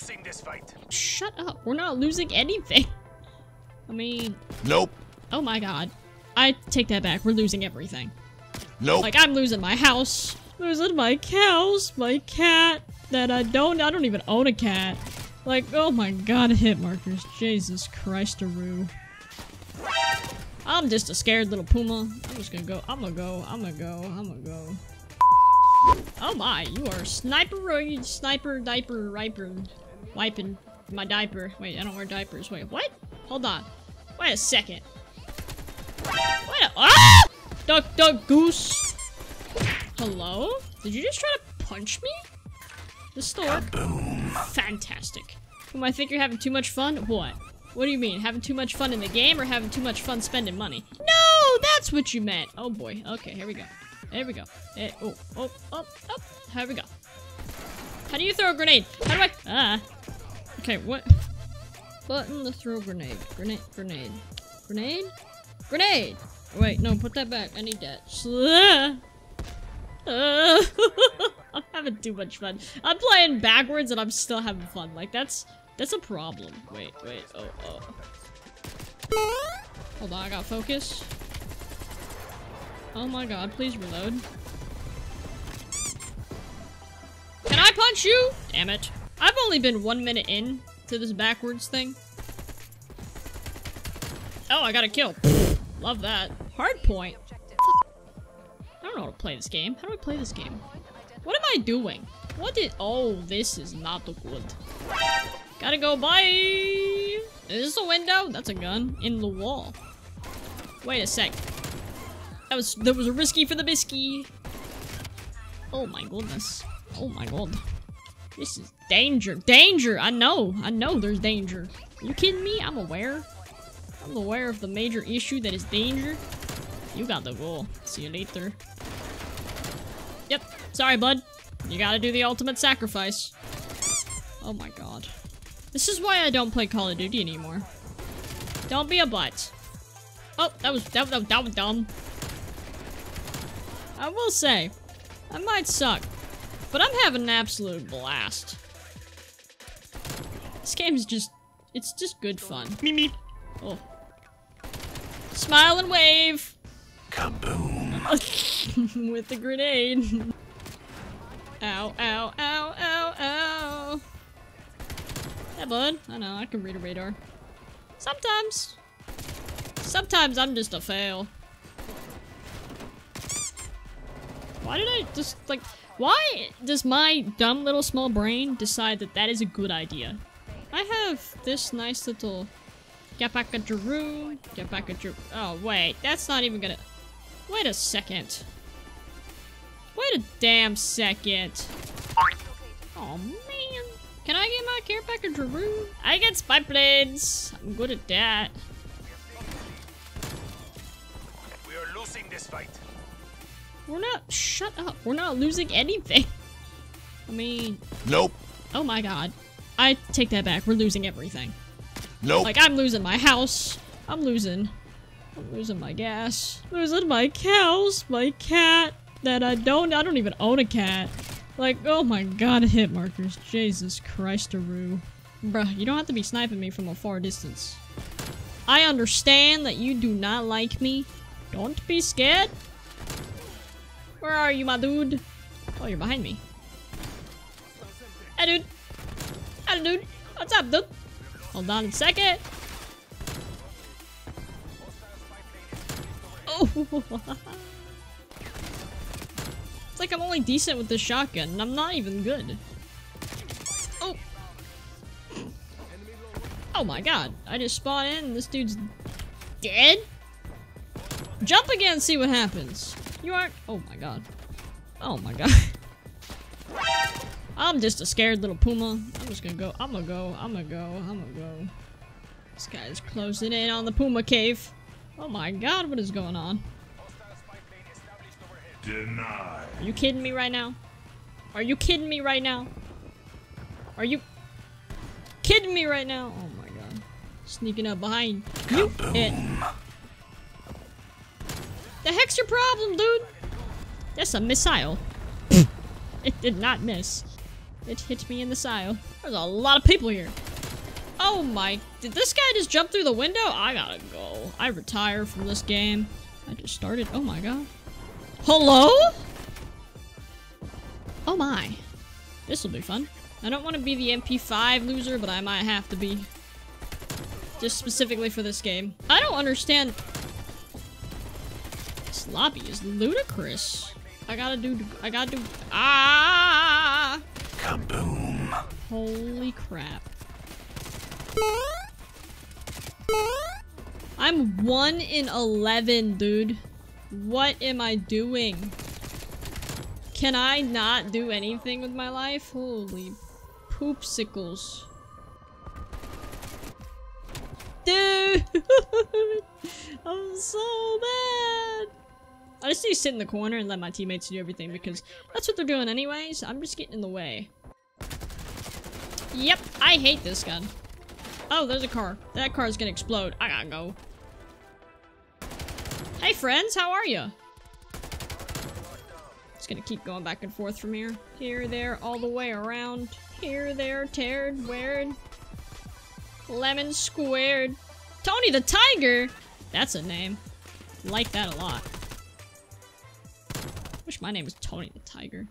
losing this fight. Shut up. We're not losing anything. I mean... Nope. Oh my god. I take that back. We're losing everything. Nope. Like, I'm losing my house. Losing my cows. My cat. That I don't even own a cat. Like, oh my god, hit markers. Jesus Christ-a-roo. I'm just a scared little puma. I'm just gonna go. I'm gonna go. Oh my, you are sniper, wiping my diaper. Wait, I don't wear diapers. Wait, what? Hold on. Wait a second. What a- ah! Duck, duck, goose. Hello? Did you just try to punch me? This still work? Fantastic. Well, I think you're having too much fun? What? What do you mean? Having too much fun in the game or having too much fun spending money? No, that's what you meant. Oh boy. Okay, here we go. There we go. Oh. Here we go. How do you throw a grenade? How do I? Ah. Okay, what? Button to throw grenade. Grenade? Wait, no, put that back. I need that. I'm having too much fun. I'm playing backwards and I'm still having fun. Like, that's a problem. Wait. Oh. Hold on, I gotta focus. Oh my god, please reload. Can I punch you? Damn it. I've only been 1 minute in to this backwards thing. Oh, I got a kill. Love that. Hard point. I don't know how to play this game. How do I play this game? What am I doing? Oh, this is not good. Gotta go, bye! Is this a window? That's a gun. In the wall. Wait a sec. That was a risky for the bisky. Oh my goodness. Oh my god. This is danger. Danger! I know there's danger. Are you kidding me? I'm aware. I'm aware of the major issue that is danger. You got the goal. See you later. Yep. Sorry, bud. You gotta do the ultimate sacrifice. Oh my god. This is why I don't play Call of Duty anymore. Don't be a butt. Oh, that was dumb. I will say, I might suck, but I'm having an absolute blast. This game is it's just good fun. Me. Oh. Smile and wave! Kaboom! With the grenade. Ow. Hey, bud. I know, I can read a radar. Sometimes. Sometimes I'm just a fail. Why did I just, like, why does my dumb little small brain decide that that is a good idea? I have this nice little... Get back a Drew. Oh, wait. That's not even gonna... Wait a second. Wait a damn second. Oh, man. Can I get my care back a Drew? I get spy blades. I'm good at that. We are losing this fight. We're not- shut up. We're not losing anything. I mean... Nope. Oh my god. I take that back. We're losing everything. Nope. Like, I'm losing my house. I'm losing my gas. Losing my cows. My cat. That I don't even own a cat. Like, oh my god, hit markers. Jesus Christ-a-roo. Bruh, you don't have to be sniping me from a far distance. I understand that you do not like me. Don't be scared. Where are you, my dude? Oh, you're behind me. Hey, dude. Hey, dude. What's up, dude? Hold on a second. Oh. It's like I'm only decent with this shotgun, and I'm not even good. Oh. Oh my god. I just spawned in, and this dude's dead? Jump again and see what happens. You aren't- oh my god. I'm just a scared little puma. I'm just gonna go, I'm gonna go. This guy's closing in on the puma cave. Oh my god, what is going on? Deny. Are you kidding me right now? Are you kidding me right now? Oh my god. Sneaking up behind you. The heck's your problem, dude? That's a missile. It did not miss. It hit me in the side. There's a lot of people here. Oh my, did this guy just jump through the window? I gotta go. I retire from this game. I just started, oh my god. Hello? Oh my. This'll be fun. I don't want to be the MP5 loser, but I might have to be. Just specifically for this game. I don't understand. This lobby is ludicrous. I gotta do. Ah! Kaboom. Holy crap. I'm 1 in 11, dude. What am I doing? Can I not do anything with my life? Holy poopsicles. Dude! I'm so bad! I just need to sit in the corner and let my teammates do everything because that's what they're doing anyways. I'm just getting in the way. Yep, I hate this gun. Oh, there's a car. That car's gonna explode. I gotta go. Hey friends, how are you? Just gonna keep going back and forth from here. Here, there, all the way around. Here, there, teared, weird. Lemon squared. Tony the Tiger! That's a name. Like that a lot. Wish my name was Tony the Tiger.